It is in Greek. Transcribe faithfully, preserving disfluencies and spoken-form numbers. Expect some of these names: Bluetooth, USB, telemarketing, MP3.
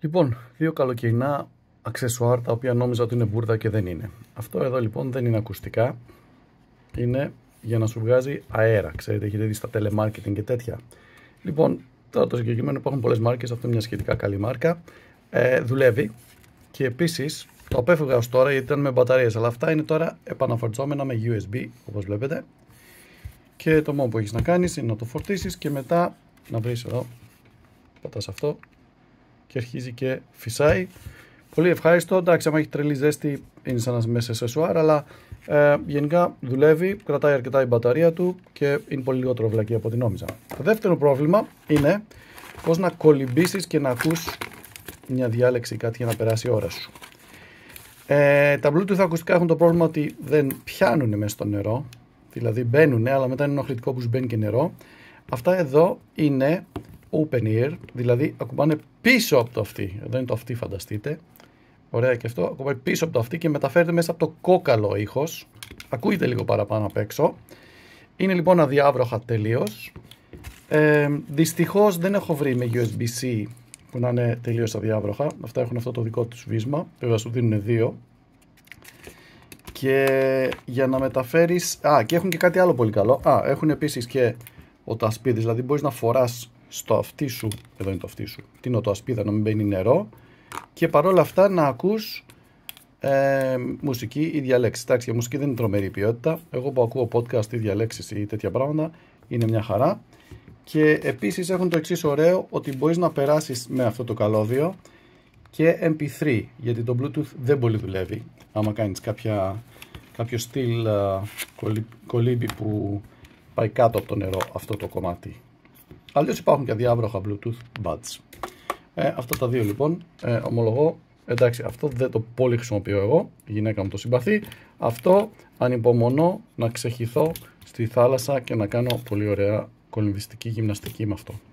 Λοιπόν, δύο καλοκαιρινά αξεσουάρ τα οποία νόμιζα ότι είναι μπούρδα και δεν είναι. Αυτό εδώ λοιπόν δεν είναι ακουστικά, είναι για να σου βγάζει αέρα. Ξέρετε, έχετε δει στα telemarketing και τέτοια. Λοιπόν, τώρα το συγκεκριμένο, υπάρχουν πολλές μάρκες, αυτό είναι μια σχετικά καλή μάρκα. Ε, δουλεύει και επίσης το απέφευγα ως τώρα γιατί ήταν με μπαταρίες, αλλά αυτά είναι τώρα επαναφορτιζόμενα με γιου ες μπι όπως βλέπετε. Και το μόνο που έχεις να κάνεις είναι να το φορτίσεις και μετά να βρεις εδώ, πατάς αυτό και αρχίζει και φυσάει. Πολύ ευχάριστο, εντάξει, άμα έχει τρελή ζέστη είναι σαν να μέσα σε σουάρ, αλλά ε, γενικά δουλεύει, κρατάει αρκετά η μπαταρία του και είναι πολύ λιγότερο βλακή από την νόμιζα. Το δεύτερο πρόβλημα είναι πώς να κολυμπήσεις και να ακούς μια διάλεξη ή κάτι για να περάσει η ώρα σου. Ε, τα Bluetooth ακουστικά έχουν το πρόβλημα ότι δεν πιάνουν μέσα στο νερό, δηλαδή μπαίνουν, αλλά μετά είναι ενοχλητικό που σου μπαίνει και νερό. Αυτά εδώ είναι open ear, δηλαδή ακουμπάνε πίσω από το αυτί. Εδώ είναι το αυτί, φανταστείτε. Ωραία, και αυτό ακουμπάει πίσω από το αυτί και μεταφέρεται μέσα από το κόκαλο ήχος. Ακούγεται λίγο παραπάνω απ' έξω. Είναι λοιπόν αδιάβροχα τελείως. Ε, δυστυχώς δεν έχω βρει με γιου ες μπι-C που να είναι τελείως αδιάβροχα. Αυτά έχουν αυτό το δικό τους βίσμα. Βέβαια σου δίνουν δύο. Και για να μεταφέρεις... Α, και έχουν και κάτι άλλο πολύ καλό. Α, έχουν επίσης και οτασπίδες, δηλαδή μπορείς να φοράς στο αυτί σου, εδώ είναι το αυτί σου, την οτασπίδα να μην μπαίνει νερό και παρόλα αυτά να ακούς ε, μουσική ή διαλέξεις. Εντάξει, η μουσική δεν είναι τρομερή ποιότητα. Εγώ που ακούω podcast ή διαλέξεις ή τέτοια πράγματα είναι μια χαρά. Και επίσης έχουν το εξής ωραίο, ότι μπορείς να περάσεις με αυτό το καλώδιο και εμ πι θρι, γιατί το Bluetooth δεν πολύ δουλεύει άμα κάνεις κάποια, κάποιο στυλ κολύμπι που πάει κάτω από το νερό αυτό το κομμάτι. Αλλιώς υπάρχουν και αδιάβροχα Bluetooth buds. Ε, αυτά τα δύο λοιπόν, ε, ομολογώ, εντάξει, αυτό δεν το πολύ χρησιμοποιώ εγώ, η γυναίκα μου το συμπαθεί. Αυτό ανυπομονώ να ξεχυθώ στη θάλασσα και να κάνω πολύ ωραία κολυμβιστική γυμναστική με αυτό.